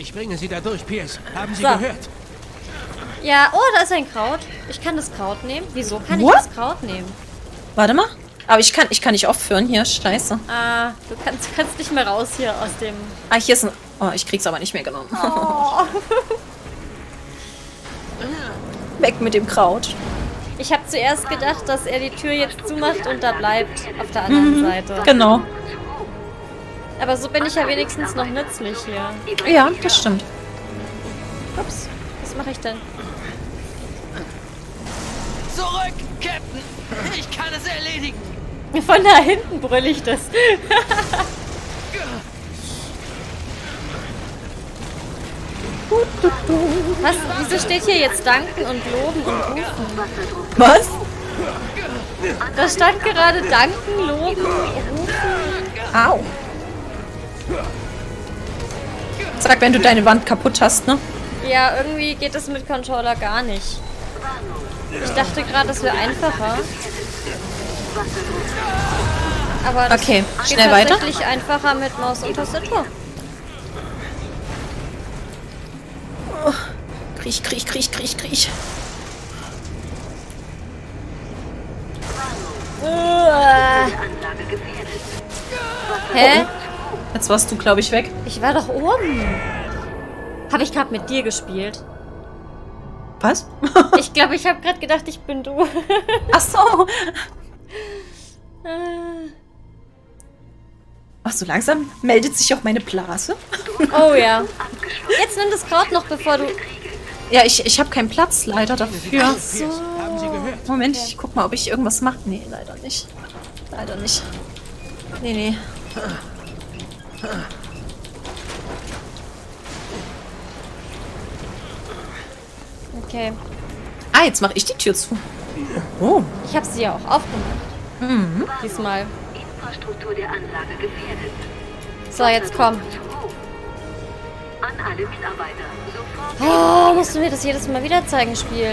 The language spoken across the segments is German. Ich bringe Sie da durch, Piers. Haben Sie gehört? Ja, oh, da ist ein Kraut. Ich kann das Kraut nehmen. Wieso kann ich das Kraut nehmen? Warte mal. Aber ich kann nicht aufhören hier. Scheiße. Ah, du kannst nicht mehr raus hier aus dem... Ah, hier ist ein... Oh, ich krieg's aber nicht mehr genommen. Oh. Weg mit dem Kraut. Ich habe zuerst gedacht, dass er die Tür jetzt zumacht und da bleibt. Auf der anderen Seite. Genau. Aber so bin ich ja wenigstens noch nützlich hier. Ja, das stimmt. Ups, was mache ich denn? Zurück, Captain! Ich kann es erledigen! Von da hinten brülle ich das. Was? Wieso steht hier jetzt danken und loben und rufen? Was? Da stand gerade danken, loben, rufen. Au. Sag, wenn du deine Wand kaputt hast, ne? Ja, irgendwie geht es mit Controller gar nicht. Ich dachte gerade, das wäre einfacher. Aber das geht tatsächlich einfacher mit Maus und Tastatur. Oh, kriech. Hä? Jetzt warst du, glaube ich, weg. Ich war doch oben. Habe ich gerade mit dir gespielt? Was? Ich glaube, ich habe gerade gedacht, ich bin du. Ach so. Ach, so langsam meldet sich auch meine Blase. Oh ja. Jetzt nimm das Kraut noch, bevor du... Ja, ich habe keinen Platz leider dafür. Ach so. Moment, ich guck mal, ob ich irgendwas mache. Nee, leider nicht. Leider nicht. Nee, nee. Okay. Ah, jetzt mache ich die Tür zu. Oh. Ich habe sie ja auch aufgemacht. Mhm. Diesmal. Infrastruktur der Anlage gefährdet. So, jetzt komm. An alle Mitarbeiter. Oh, musst du mir das jedes Mal wieder zeigen, Spiel.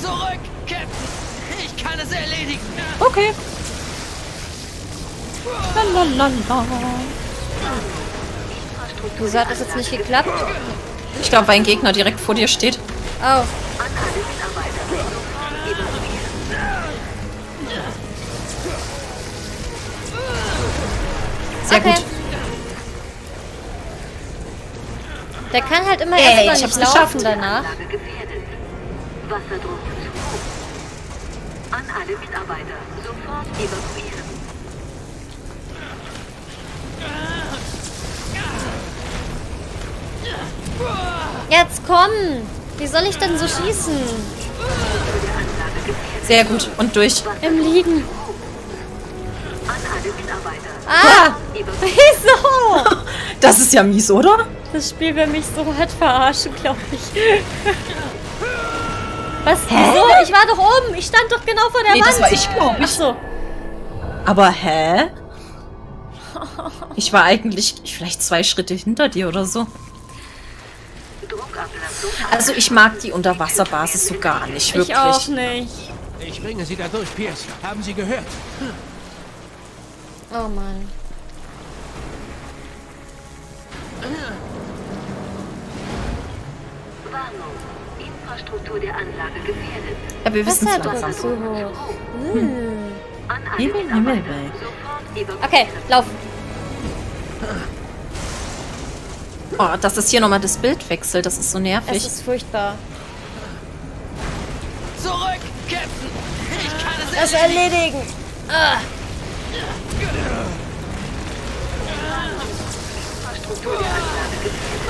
Zurück, Captain. Ich kann es erledigen. Okay. Lalalala. Wieso hat das jetzt nicht geklappt? Ich glaube, weil ein Gegner direkt vor dir steht. Oh. Sehr gut. Der kann halt immer erstmal nicht laufen danach. Wasserdruck zu hoch. An alle Mitarbeiter sofort evakuieren. Jetzt komm! Wie soll ich denn so schießen? Sehr gut. Und durch. Im Liegen. Ah! Wieso? Das ist ja mies, oder? Das Spiel will mich so hart verarschen, glaube ich. Was? Wieso? Ich war doch oben. Ich stand doch genau vor der Wand. Das war ich, glaube ich. Ach so. Aber hä? Ich war eigentlich vielleicht 2 Schritte hinter dir oder so. Also ich mag die Unterwasserbasis so gar nicht, wirklich. Ich auch nicht. Ich bringe sie da durch, Piers. Haben Sie gehört? Oh Mann. Warnung. Infrastruktur der Anlage gefährdet. Ja, wir wissen es langsam. Himmel, okay, laufen. Oh, dass es hier nochmal das Bild wechselt, das ist so nervig. Das ist furchtbar. Zurück, Captain! Ich kann es erledigen!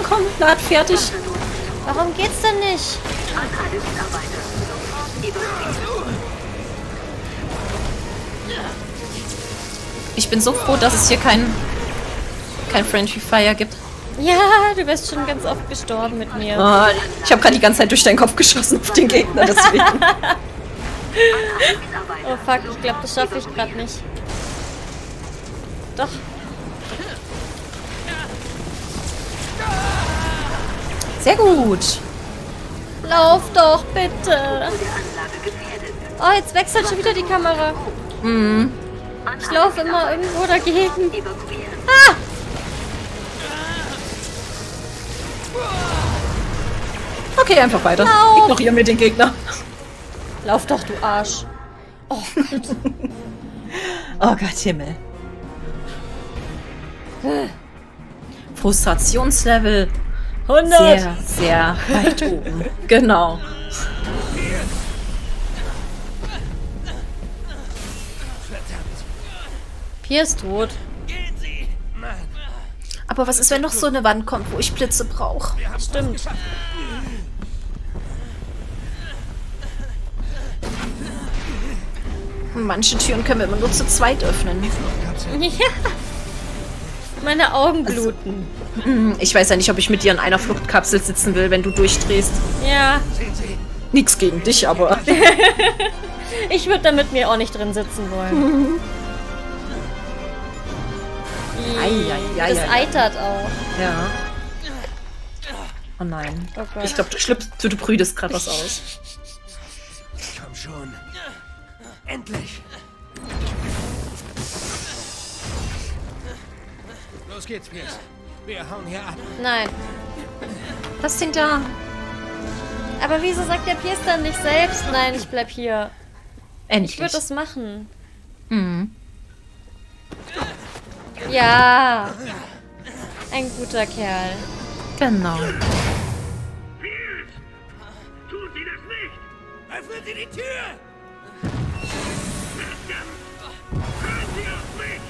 Komm, lad fertig! Warum geht's denn nicht? Ich bin so froh, dass es hier kein Friendly Fire gibt. Ja, du wärst schon ganz oft gestorben mit mir. Oh, ich habe gerade die ganze Zeit durch deinen Kopf geschossen auf den Gegner, deswegen. Oh fuck, ich glaube, das schaffe ich gerade nicht. Doch. Sehr gut. Lauf doch, bitte. Oh, jetzt wechselt schon wieder die Kamera. Mhm. laufe immer irgendwo dagegen. Ah! Okay, einfach weiter. Lauf. Ignorier mir den Gegner. Lauf doch, du Arsch. Oh Gott. Oh Gott, Himmel. Frustrationslevel 100. Sehr, sehr weit oben. Genau. Hier ist tot. Aber was ist, wenn noch so eine Wand kommt, wo ich Blitze brauche? Stimmt. Manche Türen können wir immer nur zu zweit öffnen. Ja. Meine Augen bluten. Also, ich weiß ja nicht, ob ich mit dir in einer Fluchtkapsel sitzen will, wenn du durchdrehst. Ja. Nichts gegen dich, aber... Ich würde da mit mir auch nicht drin sitzen wollen. Das eitert auch. Ja. Oh nein. Oh Gott. Ich glaube, du brütest gerade was aus. Komm schon. Endlich. Los geht's, Pierce. Wir hauen hier ab. Nein. Was denn da? Aber wieso sagt der Pierce dann nicht selbst? Nein, ich bleib hier. Endlich. Ich würde das machen. Mhm. Ja, ein guter Kerl. Genau. Tun Sie das nicht! Öffnen Sie die Tür! Hören Sie auf mich!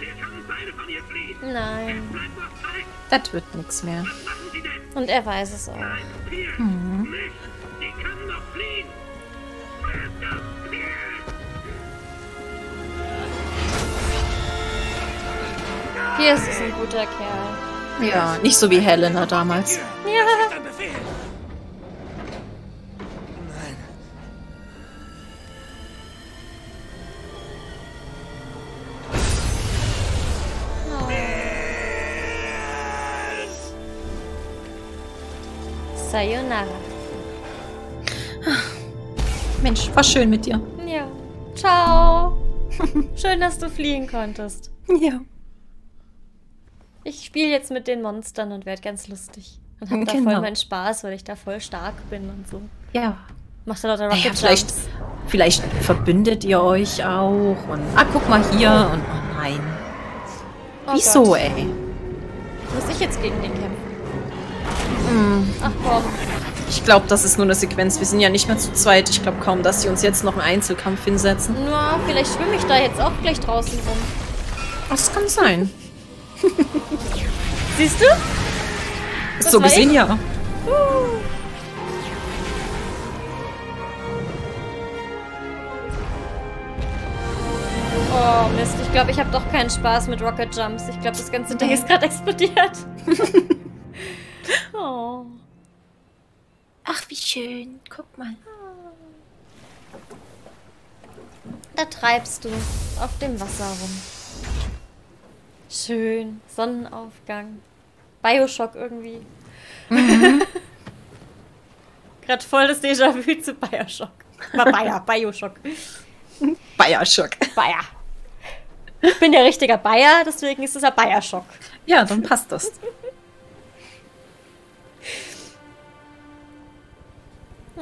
Wir können beide von hier fliehen! Nein. Das wird nichts mehr. Und er weiß es auch. Mhm. Sie können noch fliehen! Pierce ist ein guter Kerl. Ja, nicht so wie Helena damals. Ja. Oh. Sayonara. Mensch, war schön mit dir. Ja. Ciao. Schön, dass du fliehen konntest. Ja. Ich spiele jetzt mit den Monstern und werde ganz lustig. Und habe da voll meinen Spaß, weil ich da voll stark bin und so. Ja. Macht da lauter Rocket Jumps. Vielleicht verbündet ihr euch auch. Und guck mal hier. Und oh nein. Oh wieso, Gott. Ey? Muss ich jetzt gegen den kämpfen? Mm. Ach komm. Ich glaube, das ist nur eine Sequenz. Wir sind ja nicht mehr zu zweit. Ich glaube kaum, dass sie uns jetzt noch einen Einzelkampf hinsetzen. Na, vielleicht schwimme ich da jetzt auch gleich draußen rum. Das kann sein. Siehst du? Das so gesehen, ich? Ja. Oh Mist, ich glaube, ich habe doch keinen Spaß mit Rocket Jumps. Ich glaube, das ganze Ding ist gerade explodiert. Oh. Ach, wie schön. Guck mal. Da treibst du auf dem Wasser rum. Schön. Sonnenaufgang. Bioshock irgendwie. Mhm. Gerade voll das Déjà-vu zu Bioshock. War Bioshock. Ich bin der richtige Bayer, deswegen ist es ja Bioshock. Ja, dann passt das.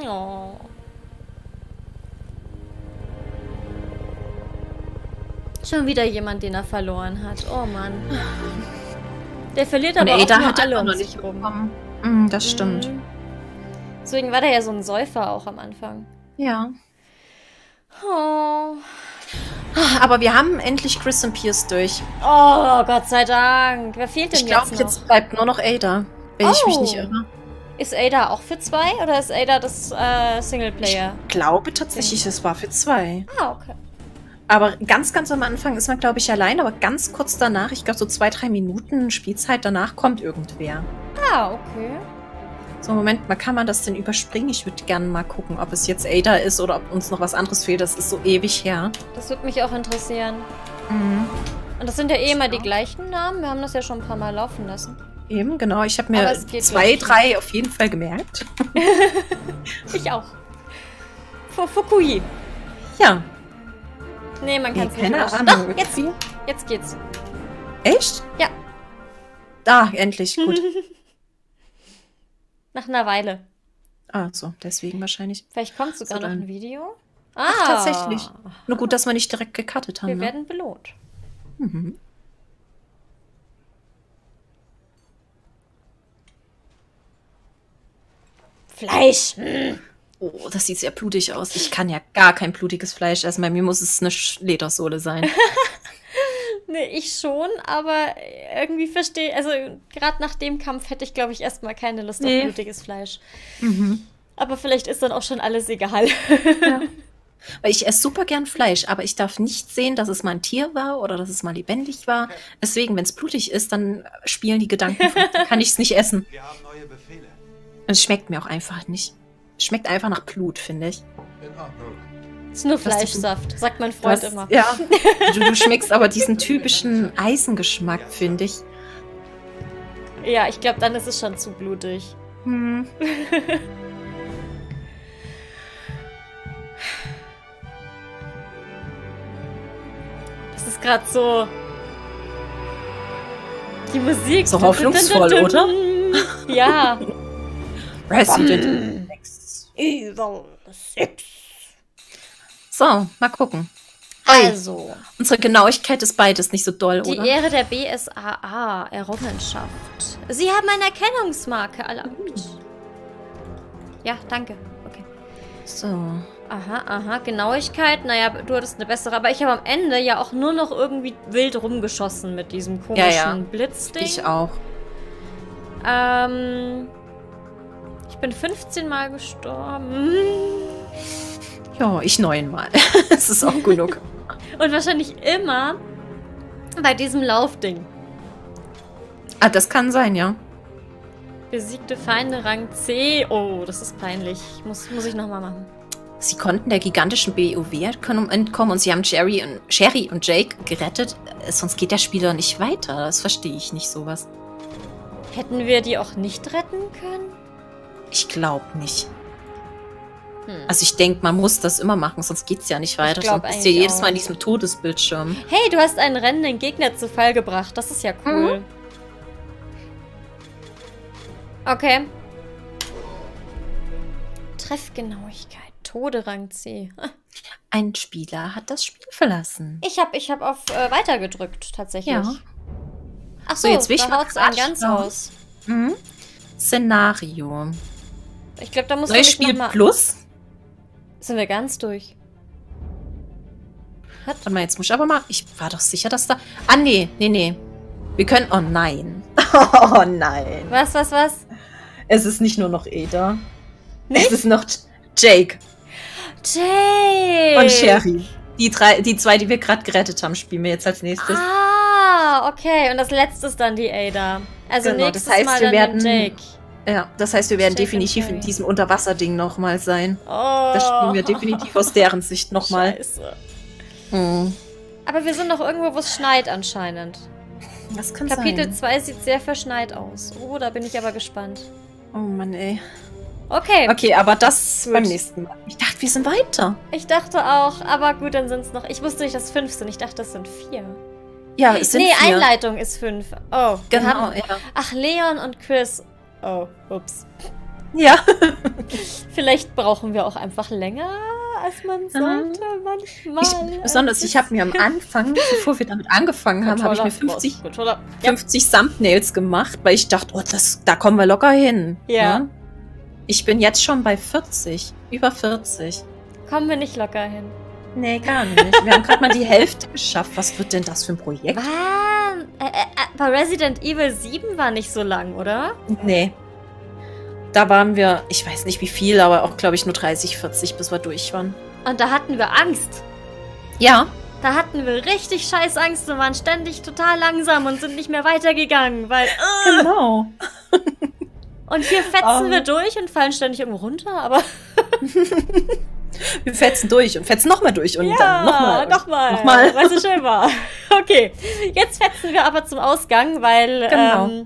Oh. Schon wieder jemand, den er verloren hat. Oh Mann. Der verliert aber auch nur alle um sich rum. Das stimmt. Deswegen war der ja so ein Säufer auch am Anfang. Ja. Oh. Aber wir haben endlich Chris und Pierce durch. Oh, Gott sei Dank. Wer fehlt denn jetzt noch? Ich glaube, jetzt bleibt nur noch Ada. Wenn ich mich nicht irre. Ist Ada auch für zwei? Oder ist Ada das Singleplayer? Ich glaube tatsächlich, es war für zwei. Ah, okay. Aber ganz, ganz am Anfang ist man, glaube ich, allein. Aber ganz kurz danach, ich glaube so 2-3 Minuten Spielzeit, danach kommt irgendwer. Ah, okay. So, Moment mal, kann man das denn überspringen? Ich würde gerne mal gucken, ob es jetzt Ada ist oder ob uns noch was anderes fehlt. Das ist so ewig her. Das würde mich auch interessieren. Mhm. Und das sind ja eh immer die gleichen Namen. Wir haben das ja schon ein paar Mal laufen lassen. Eben, genau. Ich habe mir 2, 3 auf jeden Fall gemerkt. Ich auch. Fukui. Ja. Nee, man kann es nicht löschen. Doch, jetzt geht's. Echt? Ja. Da, endlich, gut. Nach einer Weile. Ah, so, deswegen wahrscheinlich. Vielleicht kommt sogar noch ein Video. Ah, ach, tatsächlich. Nur gut, dass wir nicht direkt gecuttet haben. Wir werden belohnt. Mhm. Fleisch. Oh, das sieht sehr blutig aus. Ich kann ja gar kein blutiges Fleisch essen. Bei mir muss es eine Ledersohle sein. Nee, ich schon, aber irgendwie verstehe... Also gerade nach dem Kampf hätte ich, glaube ich, erstmal keine Lust auf blutiges Fleisch. Mhm. Aber vielleicht ist dann auch schon alles egal. Ja. Weil ich esse super gern Fleisch, aber ich darf nicht sehen, dass es mal ein Tier war oder dass es mal lebendig war. Deswegen, wenn es blutig ist, dann spielen die Gedanken von, dann kann ich es nicht essen. Wir haben neue Befehle. Es schmeckt mir auch einfach nicht. Schmeckt einfach nach Blut, finde ich. In Ordnung. Ist nur Fleischsaft, sagt mein Freund immer. Ja, du schmeckst aber diesen typischen Eisengeschmack, finde ich. Ja, ich glaube, dann ist es schon zu blutig. Hm. Das ist gerade so... Die Musik... So hoffnungsvoll, oder? Ja. Resident Evil 6. So, mal gucken. Also. Unsere Genauigkeit ist beides nicht so doll, oder? Die Ehre der BSAA Errungenschaft. Sie haben eine Erkennungsmarke, Ja, danke. Okay. So. Aha, aha. Genauigkeit. Naja, du hattest eine bessere. Aber ich habe am Ende ja auch nur noch irgendwie wild rumgeschossen mit diesem komischen Blitzding. Ich auch. Ich bin 15 Mal gestorben. Ja, ich 9 Mal. Das ist auch genug. Und wahrscheinlich immer bei diesem Laufding. Ah, das kann sein, ja. Besiegte Feinde Rang C. Oh, das ist peinlich. Muss ich nochmal machen. Sie konnten der gigantischen BOW entkommen und sie haben Sherry und Jake gerettet. Sonst geht der Spieler nicht weiter. Das verstehe ich nicht, sowas. Hätten wir die auch nicht retten können? Ich glaube nicht. Hm. Also ich denke, man muss das immer machen, sonst geht es ja nicht weiter. Sonst bist du ja jedes Mal in diesem Todesbildschirm. Hey, du hast einen rennenden Gegner zu Fall gebracht. Das ist ja cool. Mhm. Okay. Treffgenauigkeit. Tode Rang C. Ein Spieler hat das Spiel verlassen. Ich hab auf Weiter gedrückt, tatsächlich. Ja. Ach so, jetzt da haut es einen ganz aus. Mhm. Szenario. Ich glaube, da muss man Spiel Plus? Sind wir ganz durch. Warte mal, jetzt muss ich aber mal... Ich war doch sicher, dass da... Ah, nee, nee, nee. Wir können... Oh, nein. Oh, nein. Was? Es ist nicht nur noch Ada. Nicht? Es ist noch Jake. Jake! Und Sherry. Die zwei, die wir gerade gerettet haben, spielen wir jetzt als nächstes. Ah, okay. Und das letzte ist dann die Ada. Also genau, nächstes das heißt, Mal wir dann Jake. Ja, das heißt, wir werden definitiv in diesem Unterwasserding nochmal sein. Oh. Das spielen wir definitiv aus deren Sicht nochmal. Scheiße. Hm. Aber wir sind noch irgendwo, wo es schneit anscheinend. Das kann Kapitel sein. 2 sieht sehr verschneit aus. Oh, da bin ich aber gespannt. Oh Mann, ey. Okay. Okay, aber das gut. Beim nächsten Mal. Ich dachte, wir sind weiter. Ich dachte auch, aber gut, dann sind es noch... Ich wusste nicht, dass 5 sind. Ich dachte, das sind 4. Ja, es sind 4. Einleitung ist 5. Oh, genau. Ja. Ach, Leon und Chris... Oh, ups. Ja. Vielleicht brauchen wir auch einfach länger, als man sollte manchmal. Ich habe mir am Anfang, bevor wir damit angefangen haben, habe ich mir 50 Thumbnails gemacht, weil ich dachte, oh, da kommen wir locker hin. Ja. Ne? Ich bin jetzt schon bei 40. Über 40. Kommen wir nicht locker hin. Nee, gar nicht. Wir haben gerade mal die Hälfte geschafft. Was wird denn das für ein Projekt? Bei Resident Evil 7 war nicht so lang, oder? Nee. Da waren wir, ich weiß nicht wie viel, aber auch, glaube ich, nur 30, 40, bis wir durch waren. Und da hatten wir Angst. Ja. Da hatten wir richtig scheiß Angst und waren ständig total langsam und sind nicht mehr weitergegangen, weil... Genau. Und hier fetzen wir durch und fallen ständig irgendwo runter, aber... Wir fetzen durch und fetzen nochmal durch und dann nochmal. Weil es schön war. Okay, jetzt fetzen wir aber zum Ausgang, weil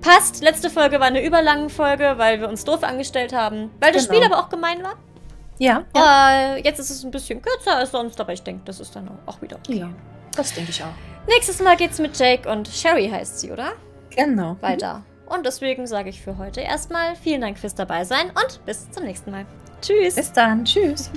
passt. Letzte Folge war eine überlange Folge, weil wir uns doof angestellt haben. Weil das Spiel aber auch gemein war. Ja. Jetzt ist es ein bisschen kürzer als sonst, aber ich denke, das ist dann auch wieder okay. Ja, das denke ich auch. Nächstes Mal geht's mit Jake und Sherry heißt sie, oder? Genau. Weiter. Und deswegen sage ich für heute erstmal vielen Dank fürs Dabeisein und bis zum nächsten Mal. Tschüss. Bis dann. Tschüss.